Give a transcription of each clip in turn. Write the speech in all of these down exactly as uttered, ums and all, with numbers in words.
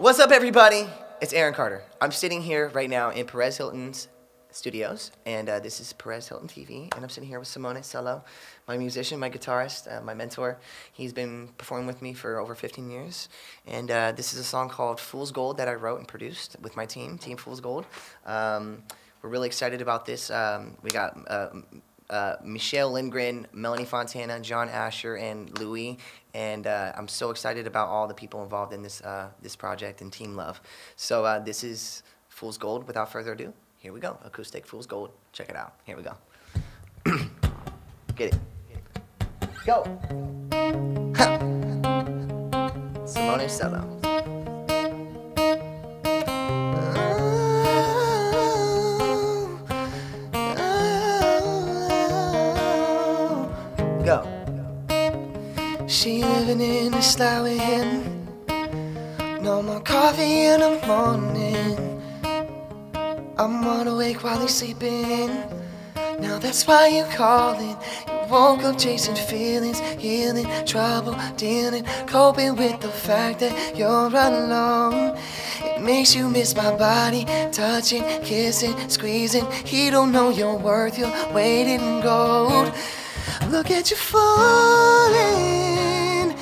What's up, everybody? It's Aaron Carter. I'm sitting here right now in Perez Hilton's studios, and uh, this is Perez Hilton T V, and I'm sitting here with Simone Sello, my musician, my guitarist, uh, my mentor. He's been performing with me for over fifteen years, and uh, this is a song called Fools Gold that I wrote and produced with my team, Team Fools Gold. Um, we're really excited about this. Um, we got uh, uh, Michelle Lindgren, Melanie Fontana, John Asher, and Louis, and uh, I'm so excited about all the people involved in this, uh, this project and Team Love. So uh, this is Fools Gold. Without further ado, here we go. Acoustic Fools Gold. Check it out. Here we go. Get it. Go. Ha. Simone Sello. Oh, oh, oh. Go. She living in a slower inn. No more coffee in the morning. I'm wide awake while he's sleeping. Now that's why you call it. You woke up chasing feelings, healing, trouble dealing, coping with the fact that you're alone. It makes you miss my body, touching, kissing, squeezing. He don't know your worth, you're weighted in gold. Look at you falling.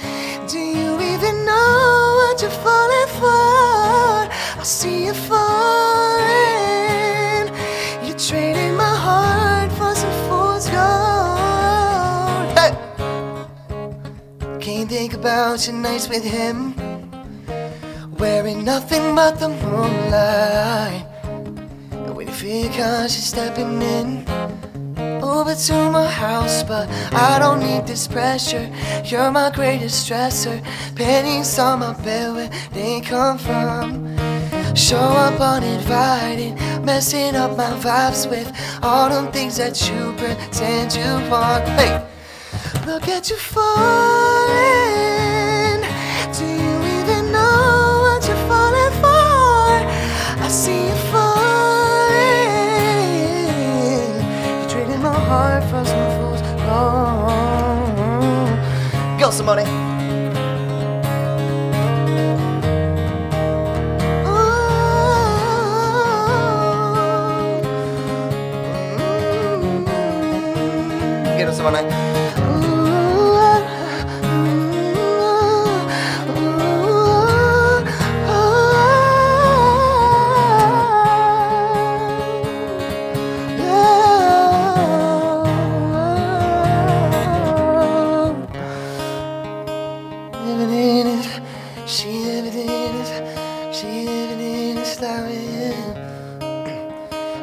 Do you even know what you're falling for? I see you falling. Trading my heart for some fool's gold. Hey! Can't think about your nights with him, wearing nothing but the moonlight. And when you feel conscious stepping in, over to my house, but I don't need this pressure. You're my greatest stressor. Pennies on my bed, where they come from? Show up uninvited, messing up my vibes with all them things that you pretend you want. Hey, look at you falling. Do you even know what you're falling for? I see you falling. You're trading my heart for some fool's gold. Go, Simone. Ooh, ooh, ooh, ooh, ooh, ooh. Living in it, she living in it, she living in it, slowly.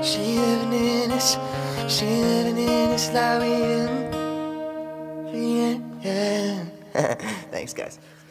She living in it, she living in it, slowly. Yeah. Thanks, guys.